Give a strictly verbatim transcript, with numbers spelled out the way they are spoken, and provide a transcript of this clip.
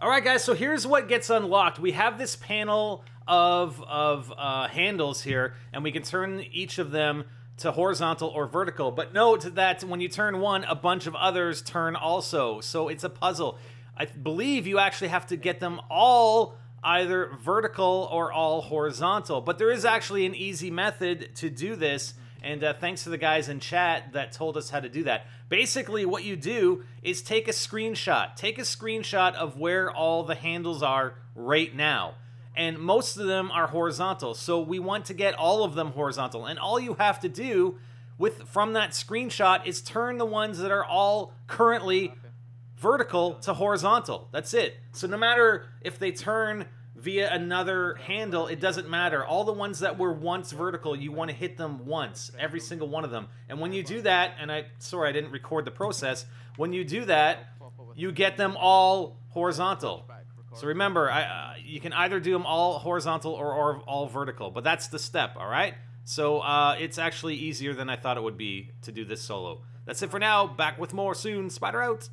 All right, guys, so here's what gets unlocked. We have this panel of, of uh, handles here, and we can turn each of them to horizontal or vertical. But note that when you turn one, a bunch of others turn also. So it's a puzzle. I believe you actually have to get them all either vertical or all horizontal. But there is actually an easy method to do this. And uh, thanks to the guys in chat that told us how to do that. Basically, what you do is take a screenshot. Take a screenshot of where all the handles are right now. And most of them are horizontal. So we want to get all of them horizontal. And all you have to do with from that screenshot is turn the ones that are all currently vertical to horizontal. That's it. So no matter if they turn via another handle, it doesn't matter. All the ones that were once vertical, you want to hit them once, every single one of them. And when you do that, and I sorry I didn't record the process, when you do that, you get them all horizontal. So remember, I, uh, you can either do them all horizontal or, or all vertical, but that's the step, all right? So uh, it's actually easier than I thought it would be to do this solo. That's it for now. Back with more soon. Spider out.